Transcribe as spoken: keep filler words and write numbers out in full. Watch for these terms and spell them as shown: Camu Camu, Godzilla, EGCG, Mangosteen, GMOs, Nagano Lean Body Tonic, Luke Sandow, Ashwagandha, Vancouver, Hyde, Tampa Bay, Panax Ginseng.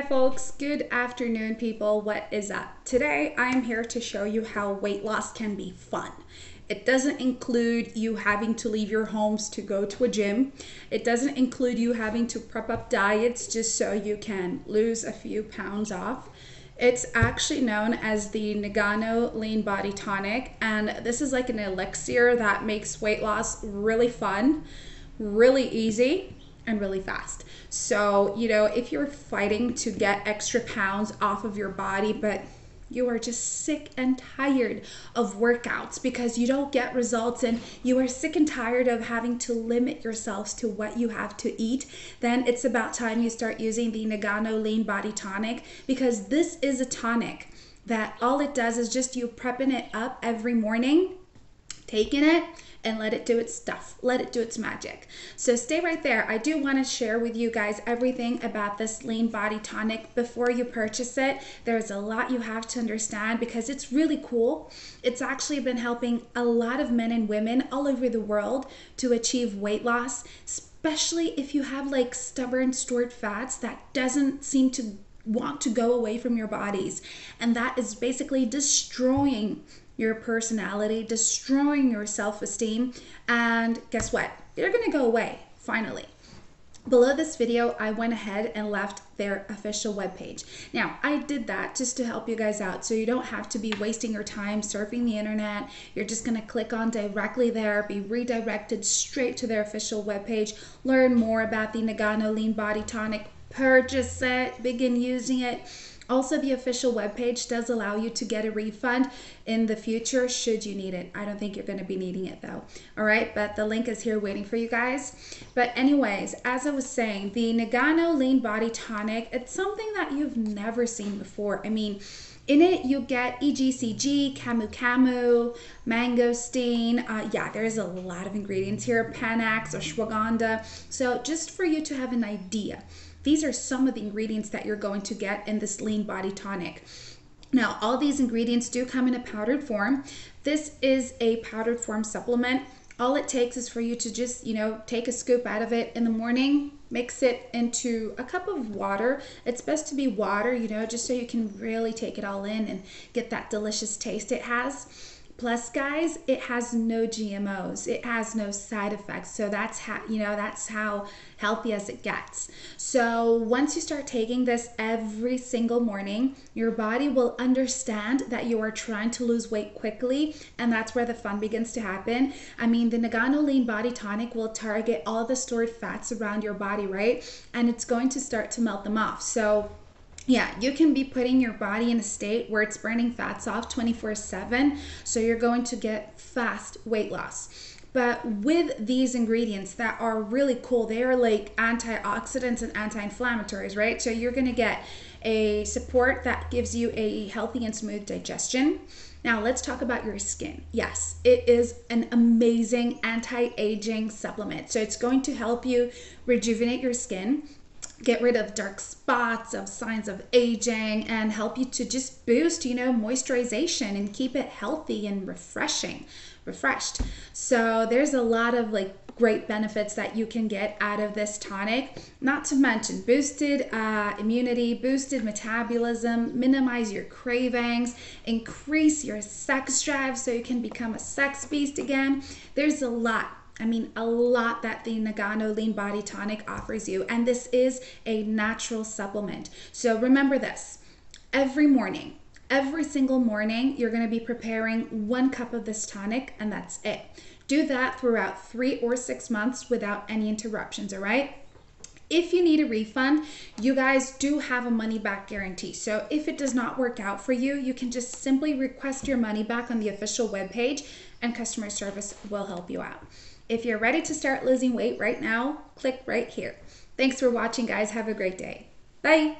Hi folks, good afternoon people, what is up? Today I am here to show you how weight loss can be fun. It doesn't include you having to leave your homes to go to a gym. It doesn't include you having to prep up diets just so you can lose a few pounds off. It's actually known as the Nagano Lean Body Tonic, and this is like an elixir that makes weight loss really fun, really easy, and really fast. So, you know, if you're fighting to get extra pounds off of your body, but you are just sick and tired of workouts because you don't get results and you are sick and tired of having to limit yourselves to what you have to eat, then it's about time you start using the Nagano Lean Body Tonic, because this is a tonic that all it does is just you prepping it up every morning, taking it, and let it do its stuff, let it do its magic. So stay right there. I do want to share with you guys everything about this Lean Body Tonic before you purchase it. There's a lot you have to understand because it's really cool. It's actually been helping a lot of men and women all over the world to achieve weight loss, especially if you have like stubborn stored fats that doesn't seem to want to go away from your bodies. And that is basically destroying your personality, destroying your self-esteem, and guess what? They're gonna go away, finally. Below this video, I went ahead and left their official webpage. Now, I did that just to help you guys out so you don't have to be wasting your time surfing the internet. You're just gonna click on directly there, be redirected straight to their official webpage, learn more about the Nagano Lean Body Tonic, purchase it, begin using it. Also, the official webpage does allow you to get a refund in the future should you need it. I don't think you're going to be needing it though. All right, but the link is here waiting for you guys. But anyways, as I was saying, the Nagano Lean Body Tonic, it's something that you've never seen before. I mean, in it, you get E G C G, Camu Camu, Mangosteen. Uh, yeah, there's a lot of ingredients here. Panax, Ashwagandha. So just for you to have an idea, these are some of the ingredients that you're going to get in this Lean Body Tonic. Now, all these ingredients do come in a powdered form. This is a powdered form supplement. All it takes is for you to just, you know, take a scoop out of it in the morning, mix it into a cup of water. It's best to be water, you know, just so you can really take it all in and get that delicious taste it has. Plus, guys, it has no G M Os. It has no side effects. So that's how, you know, that's how healthy as it gets. So once you start taking this every single morning, your body will understand that you are trying to lose weight quickly. And that's where the fun begins to happen. I mean, the Nagano Lean Body Tonic will target all the stored fats around your body, right? And it's going to start to melt them off. So yeah, you can be putting your body in a state where it's burning fats off twenty-four seven, so you're going to get fast weight loss. But with these ingredients that are really cool, they are like antioxidants and anti-inflammatories, right? So you're going to get a support that gives you a healthy and smooth digestion. Now let's talk about your skin. Yes, it is an amazing anti-aging supplement. So it's going to help you rejuvenate your skin, get rid of dark spots, of signs of aging, and help you to just boost, you know, moisturization and keep it healthy and refreshing, refreshed. So there's a lot of like great benefits that you can get out of this tonic, not to mention boosted uh, immunity, boosted metabolism, minimize your cravings, increase your sex drive so you can become a sex beast again. There's a lot. I mean, a lot that the Nagano Lean Body Tonic offers you, and this is a natural supplement. So remember this, every morning, every single morning, you're gonna be preparing one cup of this tonic, and that's it. Do that throughout three or six months without any interruptions, all right? If you need a refund, you guys do have a money back guarantee. So if it does not work out for you, you can just simply request your money back on the official webpage, and customer service will help you out. If you're ready to start losing weight right now, click right here. Thanks for watching, guys. Have a great day. Bye.